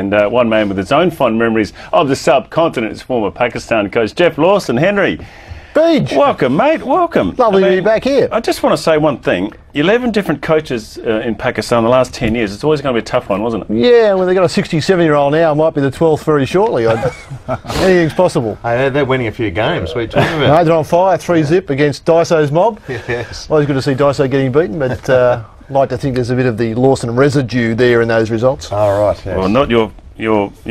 And one man with his own fond memories of the subcontinent is former Pakistan coach Geoff Lawson. Henry Beech, welcome, mate. Welcome. Lovely to be back here. I just want to say one thing. 11 different coaches in Pakistan in the last 10 years. It's always going to be a tough one, wasn't it? Yeah, well, they've got a 67-year-old now. Might be the 12th very shortly. Anything's possible. Hey, they're winning a few games. What are you talking about? No, they're on fire. 3-0 against Daiso's mob. Yes. Always good to see Daiso getting beaten, but... like to think there's a bit of the Lawson residue there in those results. Oh, right. Yes. Well, not your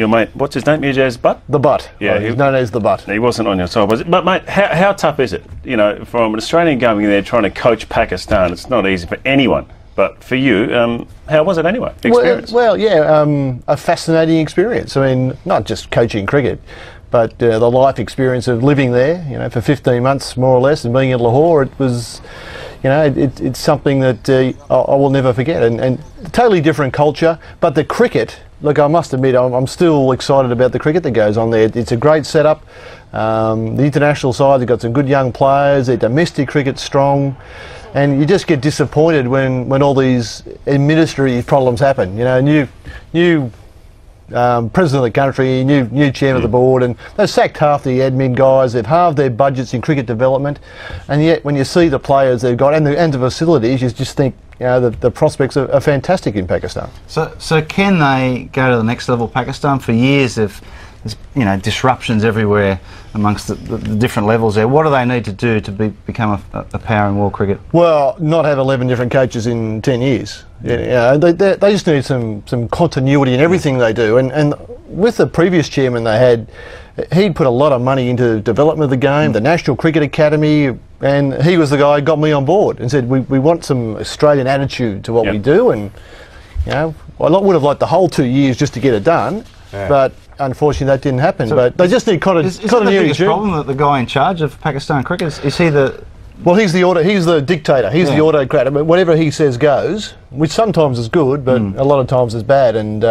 mate, what's his name, EJ's Butt? The Butt. Yeah, he's known as the Butt. He wasn't on your side, was it? But, mate, how tough is it? You know, from an Australian going in there trying to coach Pakistan, it's not easy for anyone. But for you, how was it anyway? Experience? Well, yeah, a fascinating experience. I mean, not just coaching cricket, but the life experience of living there, you know, for 15 months more or less, and being in Lahore, it was... You know, it's something that I will never forget, and totally different culture. But the cricket, look, I must admit, I'm still excited about the cricket that goes on there. It's a great setup. The international side, they've got some good young players. Their domestic cricket's strong, and you just get disappointed when all these administrative problems happen. You know, new president of the country, new chairman of the board, and they've sacked half the admin guys, they've halved their budgets in cricket development, and yet when you see the players they've got and the facilities, you just think, you know, the prospects are fantastic in Pakistan. So can they go to the next level? Pakistan for years have, you know, disruptions everywhere amongst the different levels there. What do they need to do to become a power in world cricket? Well, not have 11 different coaches in 10 years. You know, they just need some continuity in everything they do. And with the previous chairman they had, he'd put a lot of money into the development of the game, the National Cricket Academy, and he was the guy who got me on board and said, we want some Australian attitude to what we do. And, you know, I would have liked the whole 2 years just to get it done, but... Unfortunately, that didn't happen. So but they just need continuity. Isn't the biggest problem that the guy in charge of Pakistan cricket is he the? Well, he's the he's the dictator. He's the autocrat. I mean, whatever he says goes, which sometimes is good, but a lot of times is bad. And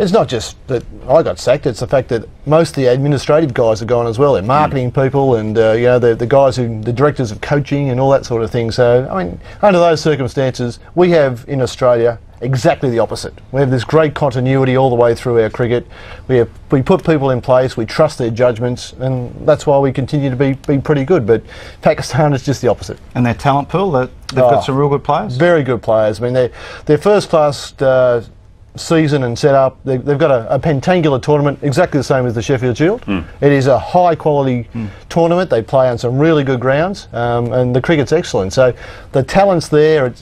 it's not just that I got sacked. It's the fact that most of the administrative guys are gone as well. They're marketing people, and you know, the guys who the directors of coaching and all that sort of thing. So I mean, under those circumstances, we have in Australia. Exactly the opposite. We have this great continuity all the way through our cricket. We put people in place, we trust their judgments, and that's why we continue to be pretty good. But Pakistan is just the opposite. And their talent pool, they've got some real good players? Very good players. I mean, their first-class season and set-up, they've got a pentangular tournament, exactly the same as the Sheffield Shield. It is a high-quality tournament. They play on some really good grounds, and the cricket's excellent. So the talent's there.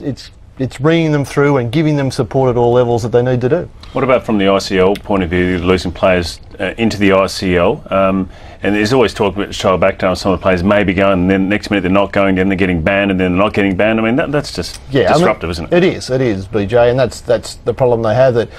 It's bringing them through and giving them support at all levels that they need to do. What about from the ICL point of view, losing players into the ICL? And there's always talk about Shoaib Akhtar, some of the players may be going, and then next minute they're not going, then they're getting banned, and then they're not getting banned. I mean, that's just disruptive, isn't it? It is, BJ, and that's the problem they have, that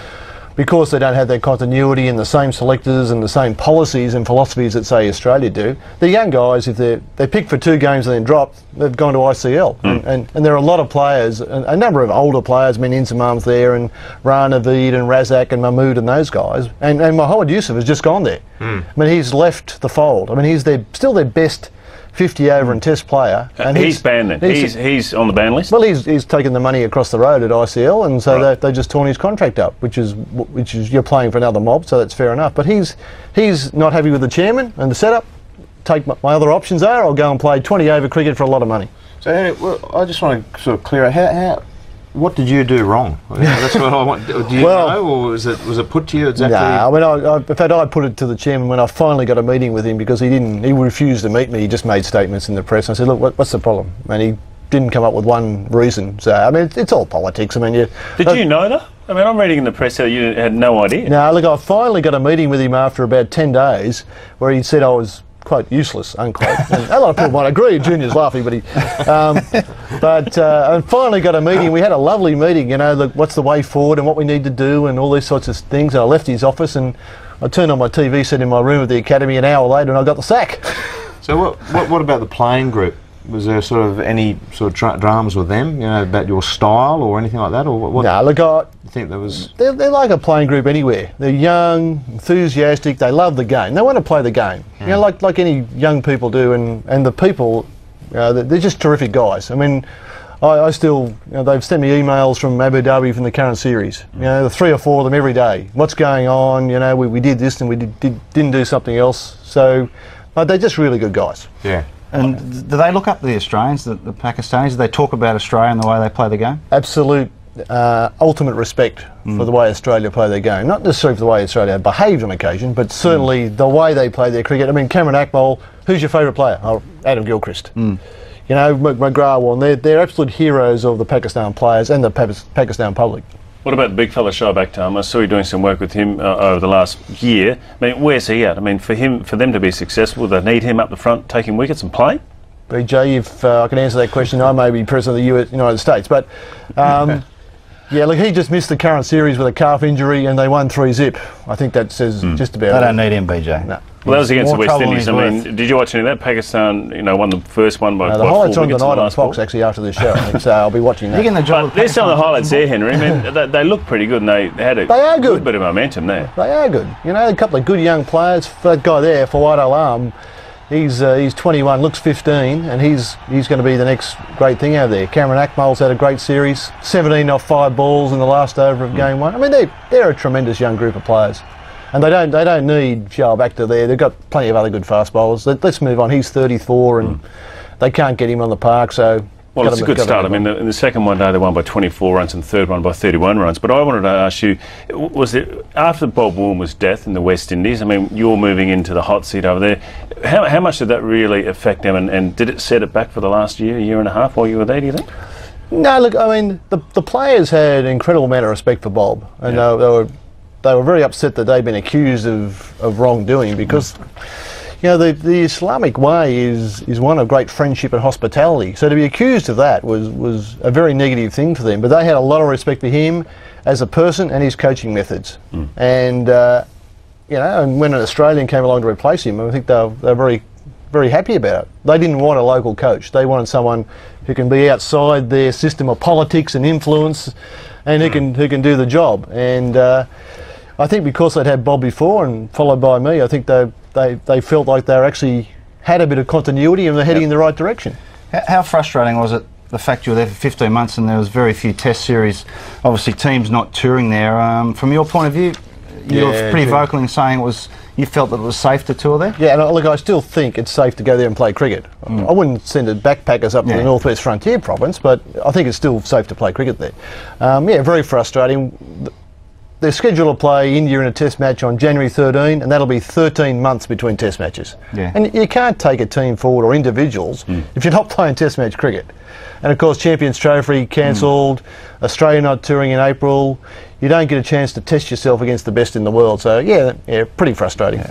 because they don't have that continuity and the same selectors and the same policies and philosophies that, say, Australia do, the young guys, if they're picked for 2 games and then dropped, they've gone to ICL. And there are a lot of players, a number of older players, I mean, Insamam's there, and Rana Veer and Razak and Mahmoud and those guys. And Mohammad Yousuf has just gone there. I mean, he's left the fold. I mean, he's still their best 50-over and test player. And he's banned then? He's on the ban list? Well, he's taken the money across the road at ICL, and so they just torn his contract up, which is you're playing for another mob, so that's fair enough. But he's not happy with the chairman and the setup. Take my other options are, I'll go and play 20-over cricket for a lot of money. So, Henry, well, I just want to sort of clear out, what did you do wrong? That's what I want. Do you know, or was it put to you exactly? No, I mean, in fact, I put it to the chairman when I finally got a meeting with him, because he refused to meet me. He just made statements in the press. And I said, look, what's the problem? And he didn't come up with one reason. So, I mean, it's all politics. I mean, did you know that? I mean, I'm reading in the press that you had no idea. No, look, I finally got a meeting with him after about 10 days, where he said I was, quote, useless, unquote. And a lot of people might agree. Junior's laughing, but I finally got a meeting. We had a lovely meeting, you know, look, what's the way forward and what we need to do and all these sorts of things. And I left his office and I turned on my TV set in my room at the academy an hour later, and I got the sack. So what about the playing group? Was there sort of any sort of dramas with them, you know, about your style or anything like that? Or what? No, look, I think there was... They're like a playing group anywhere. They're young, enthusiastic, they love the game. They want to play the game, you know, like any young people do, and the people, they're just terrific guys. I mean, I still, you know, they've sent me emails from Abu Dhabi from the current series. You know, the 3 or 4 of them every day. What's going on? You know, we did this and we didn't do something else. So they're just really good guys. Yeah. And do they look up to the Australians, the Pakistanis? Do they talk about Australia and the way they play the game? Absolute, ultimate respect for the way Australia play their game. Not necessarily for the way Australia behaved on occasion, but certainly the way they play their cricket. I mean, Kamran Akmal, who's your favourite player? Oh, Adam Gilchrist. You know, McGrath, they're absolute heroes of the Pakistan players and the Pakistan public. What about the big fella Shoaib Akhtar? I saw you doing some work with him over the last year. I mean, where's he at? I mean, for them to be successful, they need him up the front, taking wickets and playing? BJ, if I can answer that question, I may be President of the United States. But, yeah, look, he just missed the current series with a calf injury and they won 3-0. I think that says just about it. They don't need him, BJ. No. Well, that was against the West Indies. I mean, did you watch any of that? Pakistan, you know, won the first one by the highlights on the night on Fox, actually, after this show. So I'll be watching that. There's some of the highlights there, Henry. I mean, they look pretty good and they had a good bit of momentum there. They are good. You know, a couple of good young players. That guy there, Fawad Alam, he's 21, looks 15, and he's going to be the next great thing out there. Kamran Akmal's had a great series, 17 off 5 balls in the last over of game 1. I mean, they're a tremendous young group of players. And they don't need Shoaib Akhtar there. They've got plenty of other good fast bowlers. Let's move on. He's 34 and they can't get him on the park. So well, it's a good start. I mean, in the second one day they won by 24 runs and third one by 31 runs. But I wanted to ask you, was it after Bob Woolmer's death in the West Indies? I mean, you're moving into the hot seat over there. How much did that really affect them? And did it set it back for the last year and a half while you were there, do you think? No, look, I mean, the players had an incredible amount of respect for Bob. And they were very upset that they'd been accused of wrongdoing because, you know, the Islamic way is one of great friendship and hospitality. So to be accused of that was a very negative thing for them. But they had a lot of respect for him as a person and his coaching methods. And, you know, and when an Australian came along to replace him, I think they were very, very happy about it. They didn't want a local coach. They wanted someone who can be outside their system of politics and influence and who can do the job. And... I think because they'd had Bob before and followed by me, I think they felt like they actually had a bit of continuity and they're heading in the right direction. How frustrating was it, the fact you were there for 15 months and there was very few test series, obviously teams not touring there. From your point of view, you were pretty vocal in saying you felt that it was safe to tour there? Yeah, and look, I still think it's safe to go there and play cricket. I wouldn't send backpackers up to the Northwest Frontier Province, but I think it's still safe to play cricket there. Yeah, very frustrating. They're scheduled to play India in a test match on January 13, and that'll be 13 months between test matches. Yeah. And you can't take a team forward or individuals if you're not playing test match cricket. And of course, Champions Trophy cancelled, Australia not touring in April. You don't get a chance to test yourself against the best in the world. So, yeah, pretty frustrating. Yeah.